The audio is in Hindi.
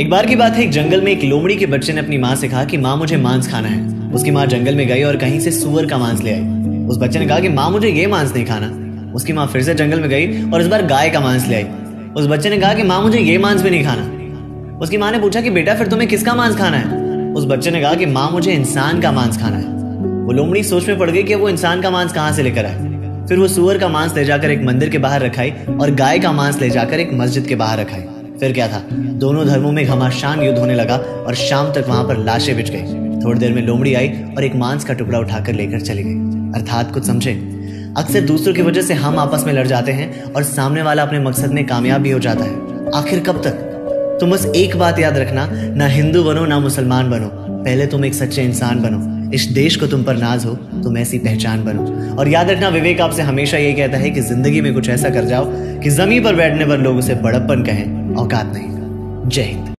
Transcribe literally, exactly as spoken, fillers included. एक बार की बात है, एक जंगल में एक लोमड़ी के बच्चे ने अपनी माँ से कहा कि माँ मुझे मांस खाना है। उसकी माँ जंगल में गई और कहीं से सूअर का मांस ले आई। उस बच्चे ने कहा कि माँ मुझे ये मांस नहीं खाना। उसकी माँ फिर से जंगल में गई और इस बार गाय का मांस ले आई। उस बच्चे ने कहा कि माँ मुझे ये मांस भी नहीं खाना। उसकी माँ ने पूछा कि बेटा फिर तुम्हें किसका मांस खाना है। उस बच्चे ने कहा कि माँ मुझे इंसान का मांस खाना है। वो लोमड़ी सोच में पड़ गई कि वो इंसान का मांस कहाँ से लेकर आए। फिर वो सूअर का मांस ले जाकर एक मंदिर के बाहर रखाई और गाय का मांस ले जाकर एक मस्जिद के बाहर रखाई। फिर क्या था, दोनों धर्मों में घमासान युद्ध होने लगा और शाम तक वहां पर लाशें बिछ गई। थोड़ी देर में लोमड़ी आई और एक मांस का टुकड़ा उठाकर लेकर चली गई। अर्थात कुछ समझे, अक्सर दूसरों की वजह से हम आपस में लड़ जाते हैं और सामने वाला अपने मकसद में कामयाब भी हो जाता है। आखिर कब तक? तुम बस एक बात याद रखना, ना हिंदू बनो ना मुसलमान बनो, पहले तुम एक सच्चे इंसान बनो। इस देश को तुम पर नाज हो, तुम ऐसी पहचान बनो। और याद रखना, विवेक आपसे हमेशा ये कहता है कि जिंदगी में कुछ ऐसा कर जाओ कि जमीन पर बैठने पर लोग उसे बड़प्पन कहें, औकात नहीं। जय हिंद।